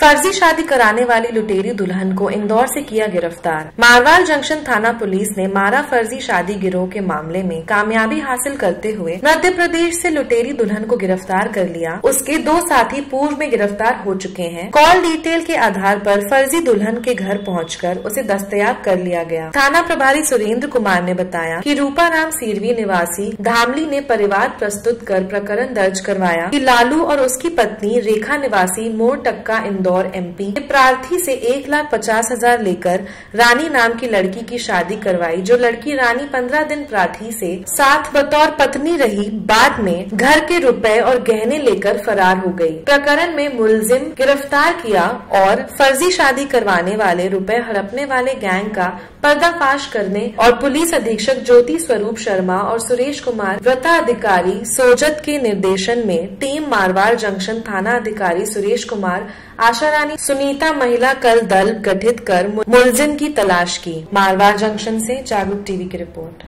फर्जी शादी कराने वाली लुटेरी दुल्हन को इंदौर से किया गिरफ्तार। मारवाड़ जंक्शन थाना पुलिस ने मारा फर्जी शादी गिरोह के मामले में कामयाबी हासिल करते हुए मध्य प्रदेश से लुटेरी दुल्हन को गिरफ्तार कर लिया। उसके दो साथी पूर्व में गिरफ्तार हो चुके हैं। कॉल डिटेल के आधार पर फर्जी दुल्हन के घर पहुंचकर उसे दस्तयाब कर लिया गया। थाना प्रभारी सुरेंद्र कुमार ने बताया कि रूपा राम सिरवी निवासी धामली ने परिवाद प्रस्तुत कर प्रकरण दर्ज करवाया कि लालू और उसकी पत्नी रेखा निवासी मोर टक्का इंदौर MP ने प्रार्थी से 1,50,000 लेकर रानी नाम की लड़की की शादी करवाई। जो लड़की रानी 15 दिन प्रार्थी से साथ बतौर पत्नी रही, बाद में घर के रुपए और गहने लेकर फरार हो गई। प्रकरण में मुलजिम गिरफ्तार किया और फर्जी शादी करवाने वाले, रुपए हड़पने वाले गैंग का पर्दाफाश करने और पुलिस अधीक्षक ज्योति स्वरूप शर्मा और सुरेश कुमार व्रताधिकारी सोजत के निर्देशन में टीम मारवाड़ जंक्शन थाना अधिकारी सुरेश कुमार, आशा रानी, सुनीता महिला कल दल गठित कर मुलजिम की तलाश की। मारवाड़ जंक्शन से जागरूक टीवी की रिपोर्ट।